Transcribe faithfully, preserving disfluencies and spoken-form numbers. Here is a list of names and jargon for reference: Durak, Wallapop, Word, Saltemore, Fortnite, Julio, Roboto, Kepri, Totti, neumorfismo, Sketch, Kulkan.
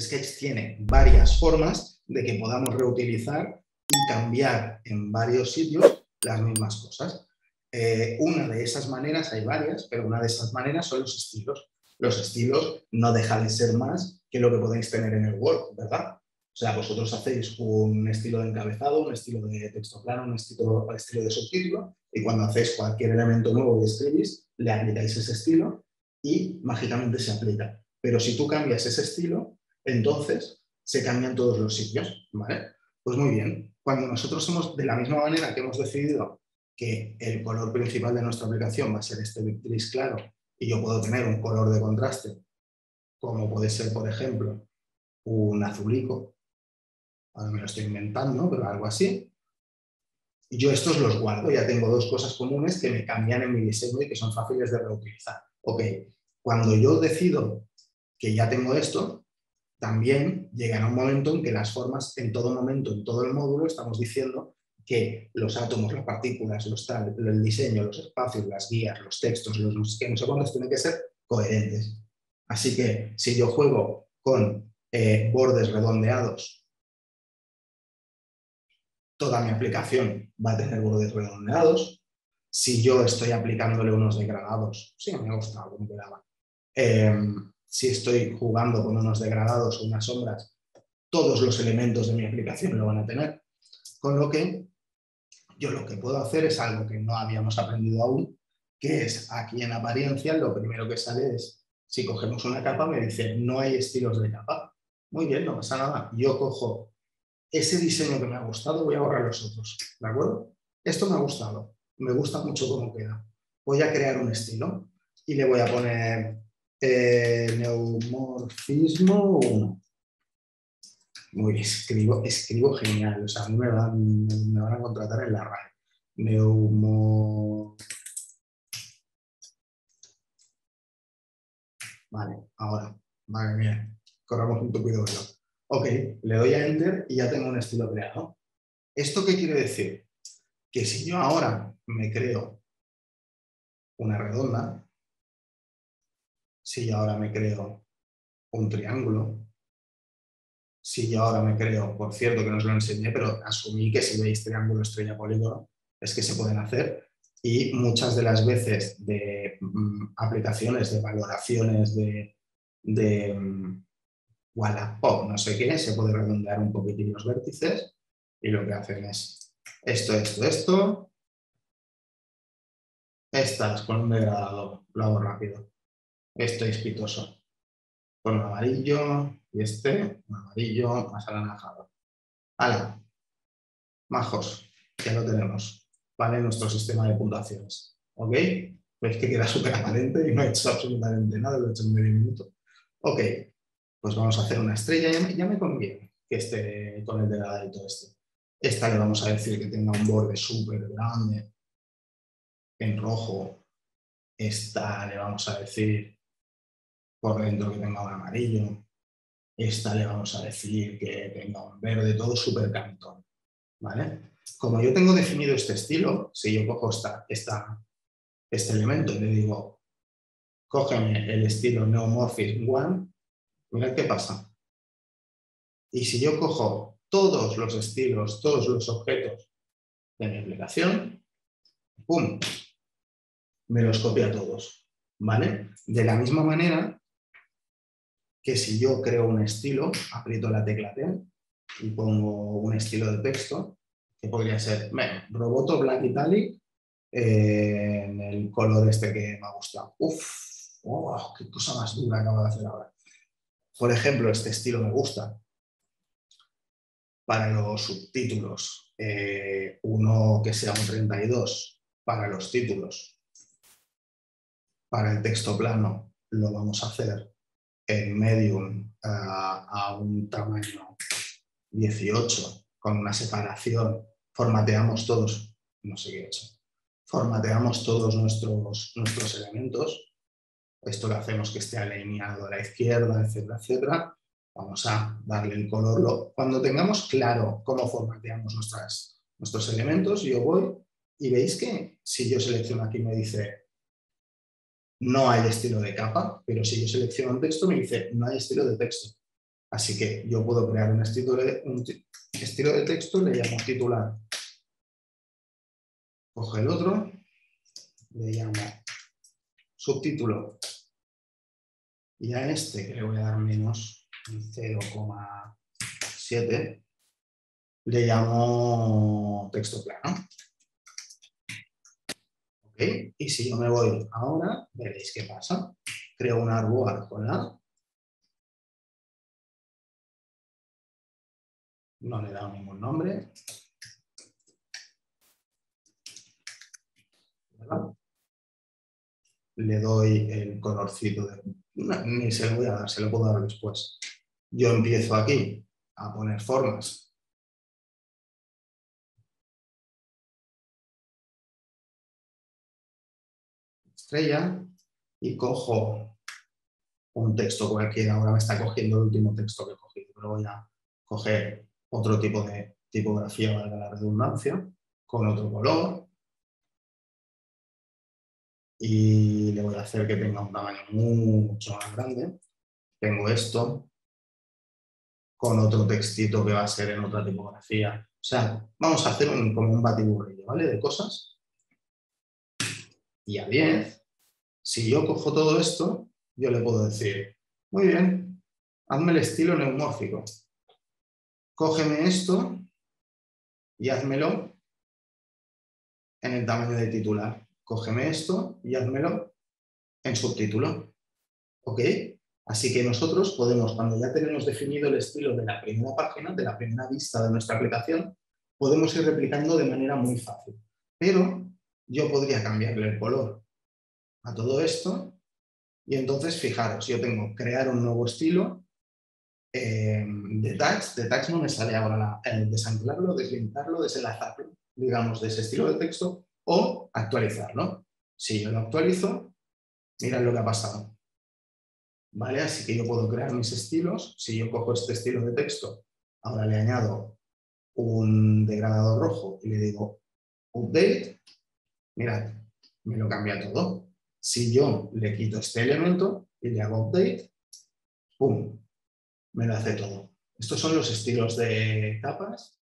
Sketch tiene varias formas de que podamos reutilizar y cambiar en varios sitios las mismas cosas. Eh, una de esas maneras, hay varias, pero una de esas maneras son los estilos. Los estilos no dejan de ser más que lo que podéis tener en el Word, ¿verdad? O sea, vosotros hacéis un estilo de encabezado, un estilo de texto plano, un estilo, un estilo de subtítulo, y cuando hacéis cualquier elemento nuevo que escribís, le aplicáis ese estilo y mágicamente se aplica. Pero si tú cambias ese estilo, entonces se cambian todos los sitios, ¿vale? Pues muy bien, cuando nosotros hemos, de la misma manera que hemos decidido que el color principal de nuestra aplicación va a ser este gris claro, y yo puedo tener un color de contraste, como puede ser, por ejemplo, un azulico, ahora me lo estoy inventando, pero algo así. Yo estos los guardo, ya tengo dos cosas comunes que me cambian en mi diseño y que son fáciles de reutilizar. Ok, cuando yo decido que ya tengo esto, también llegará un momento en que las formas, en todo momento, en todo el módulo, estamos diciendo que los átomos, las partículas, los tal, el diseño, los espacios, las guías, los textos, los que no sé cuántos, tienen que ser coherentes. Así que si yo juego con eh, bordes redondeados, toda mi aplicación va a tener bordes redondeados. Si yo estoy aplicándole unos degradados, sí, me ha gustado cómo quedaba. Eh, si estoy jugando con unos degradados o unas sombras, todos los elementos de mi aplicación lo van a tener. Con lo que yo lo que puedo hacer es algo que no habíamos aprendido aún, que es aquí en apariencia lo primero que sale es, si cogemos una capa me dice no hay estilos de capa. Muy bien, no pasa nada. Yo cojo ese diseño que me ha gustado, voy a borrar los otros, ¿de acuerdo? Esto me ha gustado, me gusta mucho cómo queda. Voy a crear un estilo y le voy a poner eh, neumorfismo uno. Muy bien, escribo, escribo genial, o sea, a mí me van, me van a contratar en la RAE. Neumor... Vale, ahora, madre mía, corramos un tupido velo. Ok, le doy a Enter y ya tengo un estilo creado. ¿Esto qué quiere decir? Que si yo ahora me creo una redonda, si yo ahora me creo un triángulo, si yo ahora me creo, por cierto que no os lo enseñé, pero asumí que si veis triángulo, estrella, polígono, es que se pueden hacer, y muchas de las veces de mmm, aplicaciones, de valoraciones, de... de mmm, Wallapop, no sé qué, se puede redondear un poquitín los vértices y lo que hacen es esto, esto, esto. Estas con un degradado, lo hago rápido. Esto es pitoso. Con un amarillo y este, un amarillo más anaranjado. ¡Hala! Majos, ya lo tenemos. Vale, nuestro sistema de puntuaciones. ¿Ok? Veis que queda súper aparente y no he hecho absolutamente nada, lo he hecho en medio minuto. Ok. Pues vamos a hacer una estrella, ya me, ya me conviene que esté con el degradadito este. Esta le vamos a decir que tenga un borde súper grande, en rojo. Esta le vamos a decir por dentro que tenga un amarillo. Esta le vamos a decir que tenga un verde, todo súper cantón, ¿vale? Como yo tengo definido este estilo, si yo cojo esta, esta, este elemento y le digo, cógeme el estilo neomorphism uno, mirad qué pasa. Y si yo cojo todos los estilos, todos los objetos de mi aplicación, ¡pum! Me los copia todos, ¿vale? De la misma manera que si yo creo un estilo, aprieto la tecla T y pongo un estilo de texto, que podría ser, bueno, roboto black italic eh, en el color este que me ha gustado. ¡Uf! ¡Oh, qué cosa más dura acabo de hacer ahora! Por ejemplo, este estilo me gusta. Para los subtítulos, eh, uno que sea un treinta y dos para los títulos. Para el texto plano lo vamos a hacer en medium a, a un tamaño dieciocho con una separación. Formateamos todos, no sé qué he hecho, formateamos todos nuestros, nuestros elementos. Esto lo hacemos que esté alineado a la izquierda, etcétera, etcétera. Vamos a darle el color. Cuando tengamos claro cómo formateamos nuestras, nuestros elementos, yo voy y veis que si yo selecciono aquí me dice no hay estilo de capa, pero si yo selecciono un texto me dice no hay estilo de texto. Así que yo puedo crear un estilo de, un estilo de texto, le llamo titular. Cojo el otro, le llamo subtítulo. Y a este que le voy a dar menos cero coma siete, le llamo texto plano. ¿Okay? Y si yo me voy ahora, veréis qué pasa. Creo un árbol con la... No le he dado ningún nombre. ¿Verdad? Le doy el colorcito. De... No, ni se lo voy a dar, se lo puedo dar después. Yo empiezo aquí a poner formas. Estrella. Y cojo un texto cualquiera. Ahora me está cogiendo el último texto que he cogido. Pero voy a coger... otro tipo de tipografía, valga la redundancia, con otro color. Y le voy a hacer que tenga un tamaño mucho más grande. Tengo esto, con otro textito que va a ser en otra tipografía. O sea, vamos a hacer un, como un batiburrillo, ¿vale? De cosas. Y a diez, si yo cojo todo esto, yo le puedo decir, muy bien, hazme el estilo neumórfico. Cógeme esto y házmelo en el tamaño de titular. Cógeme esto y házmelo en subtítulo. ¿Ok? Así que nosotros podemos, cuando ya tenemos definido el estilo de la primera página, de la primera vista de nuestra aplicación, podemos ir replicando de manera muy fácil. Pero yo podría cambiarle el color a todo esto y entonces, fijaros, yo tengo crear un nuevo estilo. Eh, de tags, de tags no me sale ahora la, el desanglarlo, deslintarlo, desenlazarlo, digamos, de ese estilo de texto, o actualizarlo. Si yo lo actualizo, mirad lo que ha pasado. ¿Vale? Así que yo puedo crear mis estilos. Si yo cojo este estilo de texto, ahora le añado un degradado rojo y le digo update, mirad, me lo cambia todo. Si yo le quito este elemento y le hago update, ¡pum!, me lo hace todo. Estos son los estilos de capas.